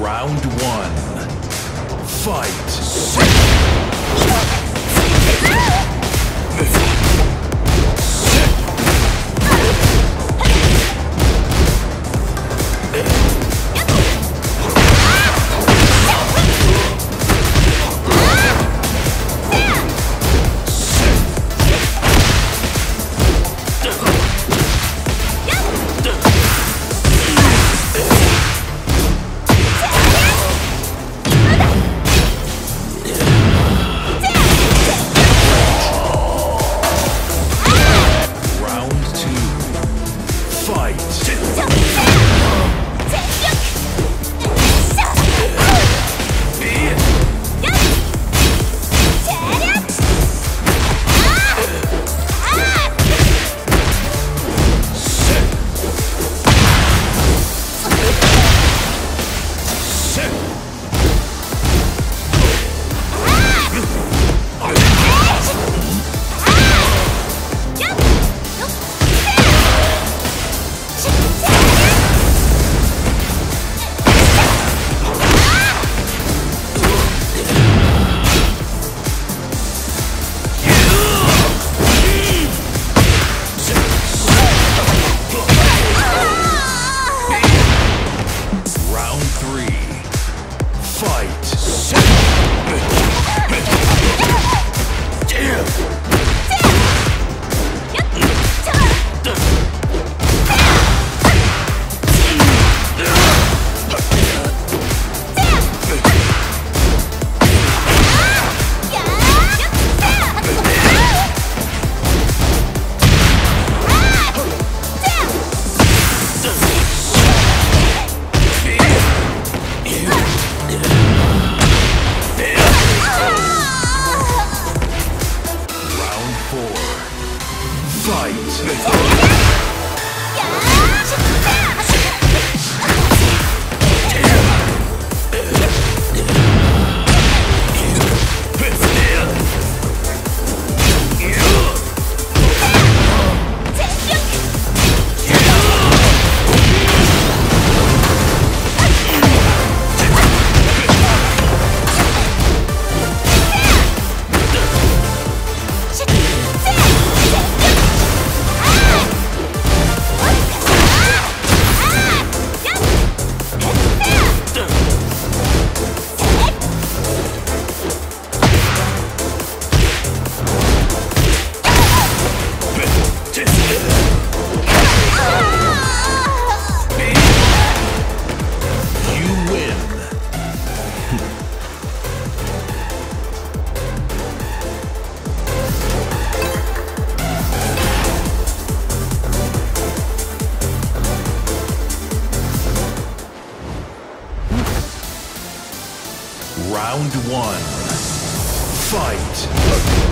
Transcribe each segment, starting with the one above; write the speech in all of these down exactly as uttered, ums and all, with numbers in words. Round one. Fight! Round one. Fight!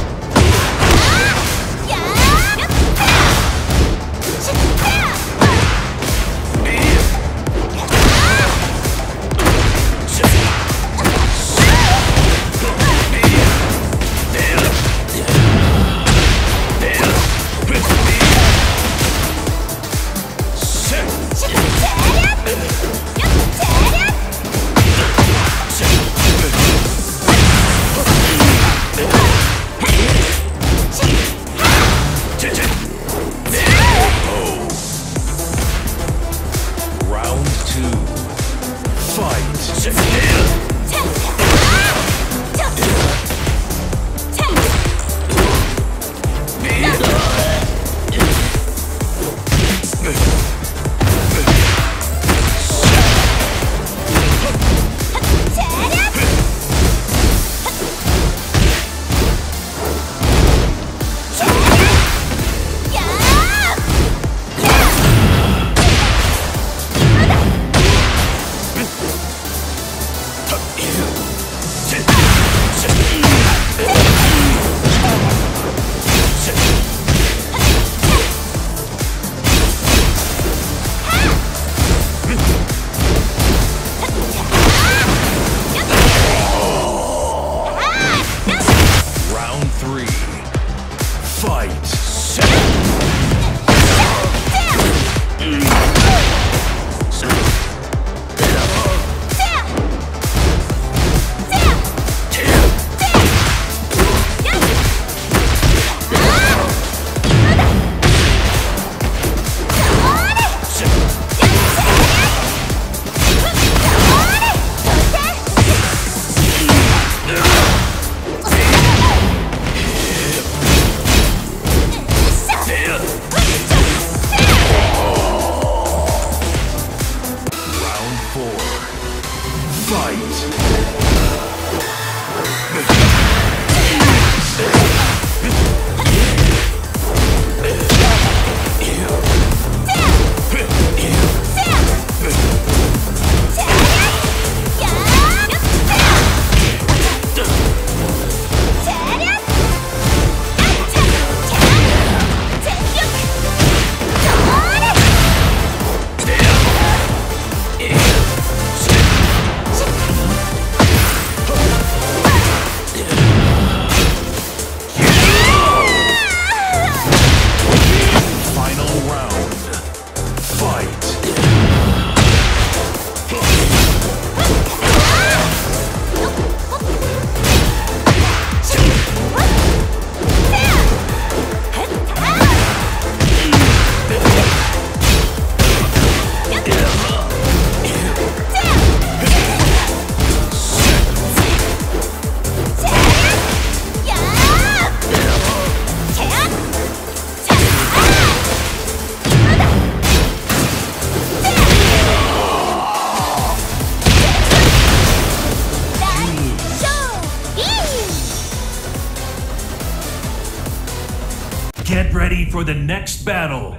Get ready for the next battle!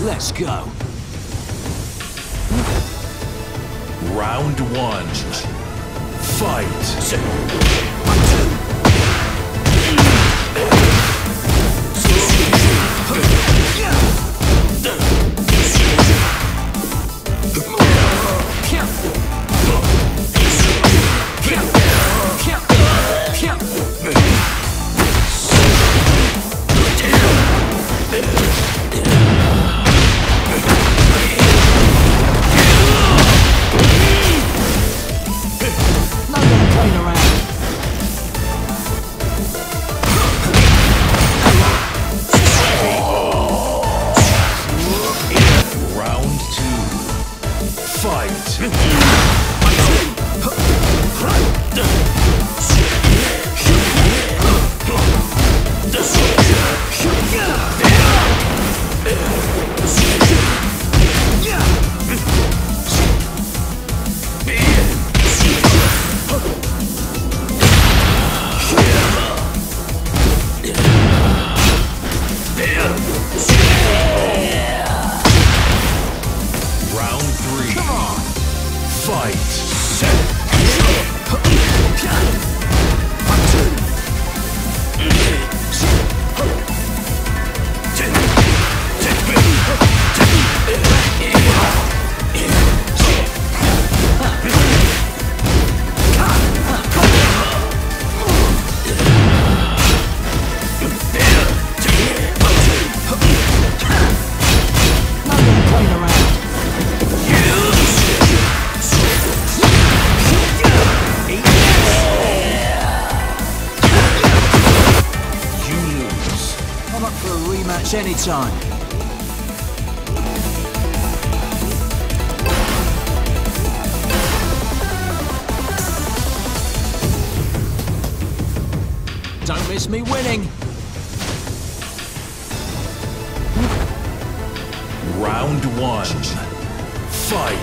Let's go! Round one. Fight! rematch anytime. Don't miss me winning. Round one. Fight.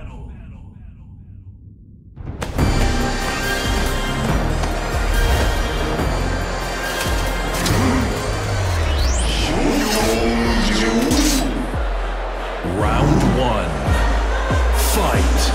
Round one. Fight.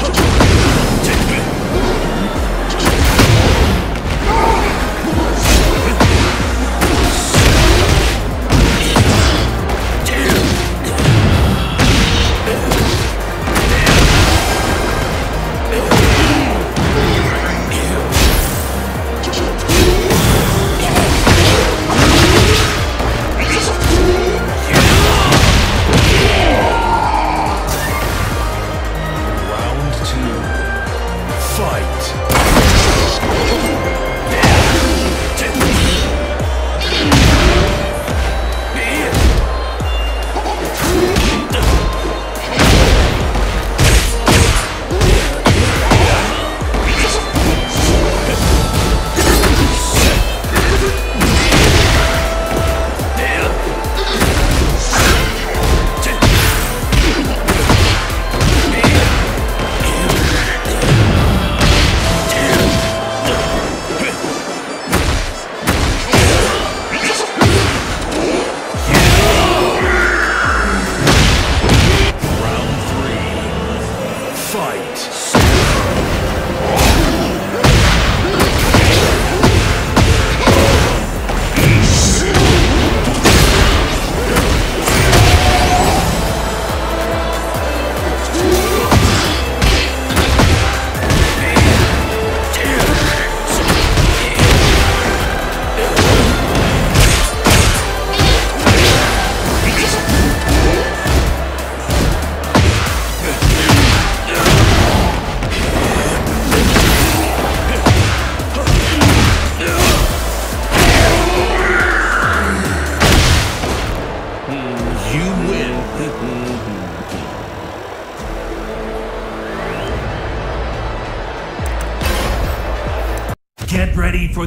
Get ready for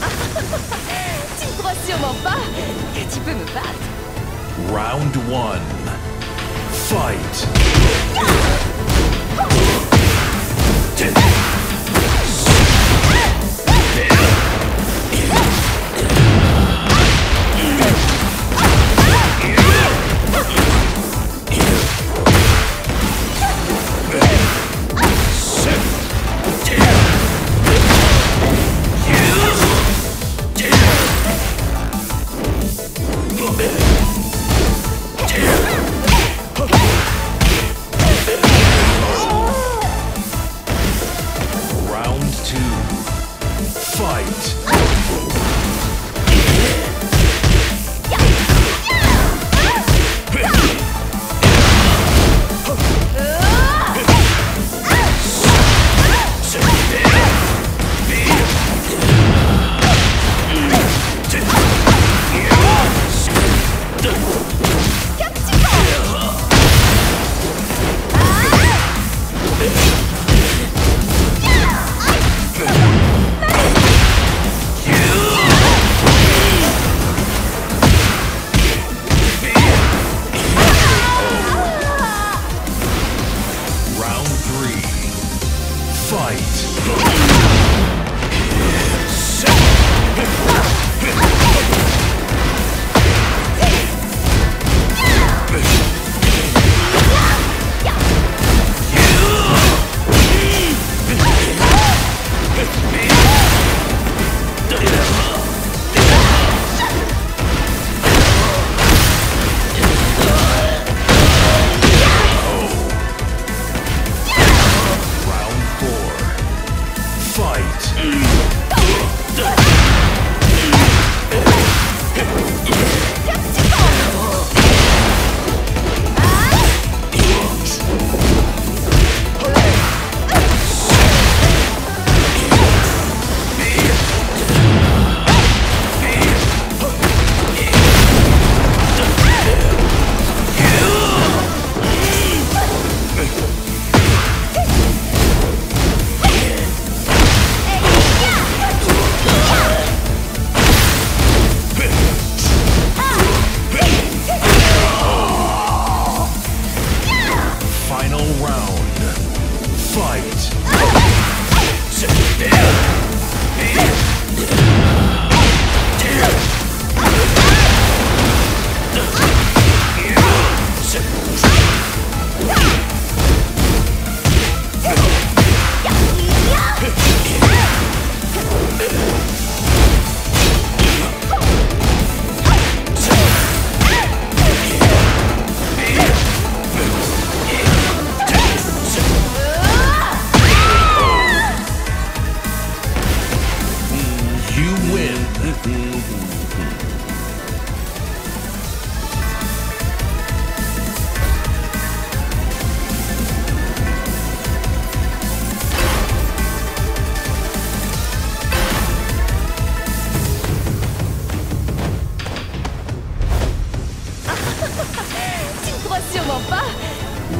battle. Tu ne crois sûrement pas que tu peux me battre. Round one. Fight.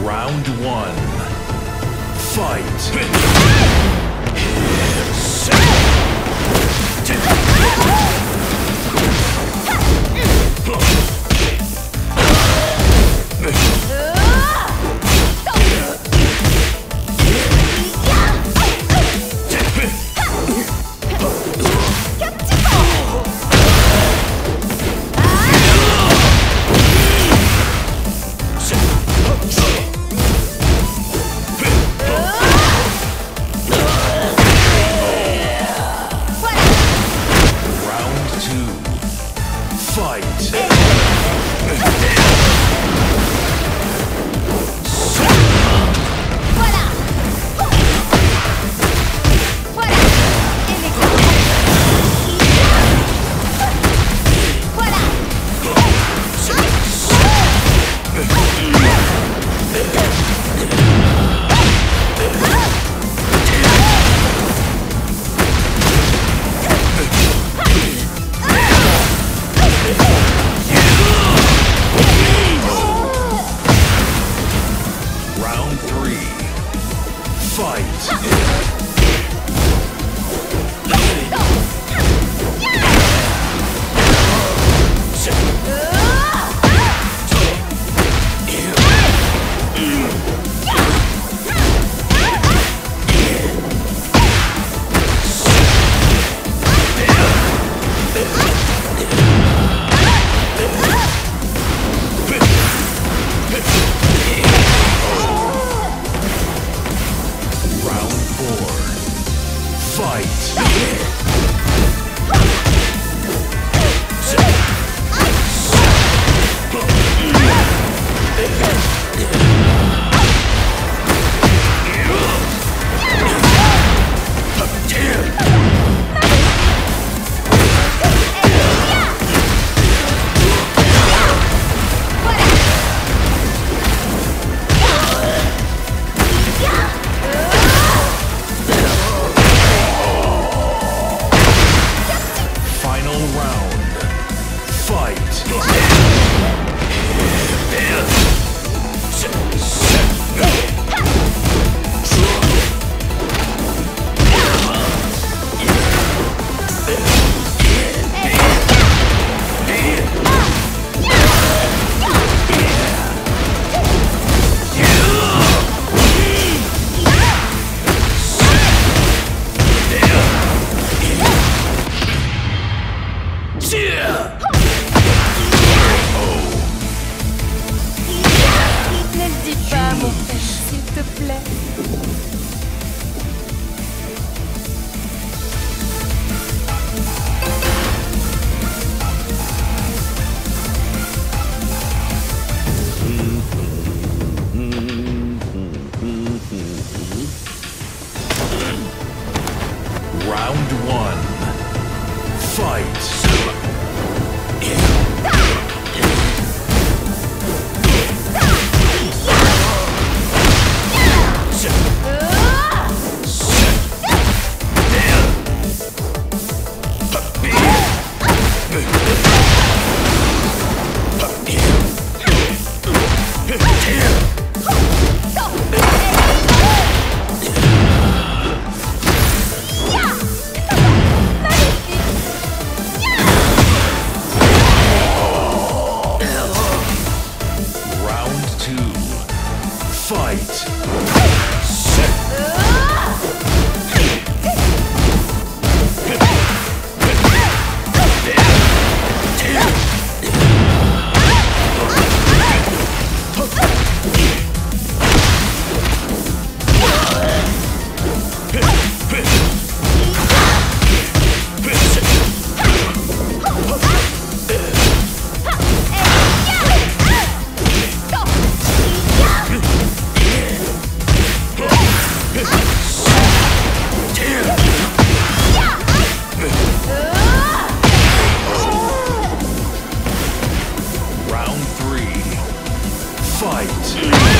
Round one. Fight. Fight! Fight!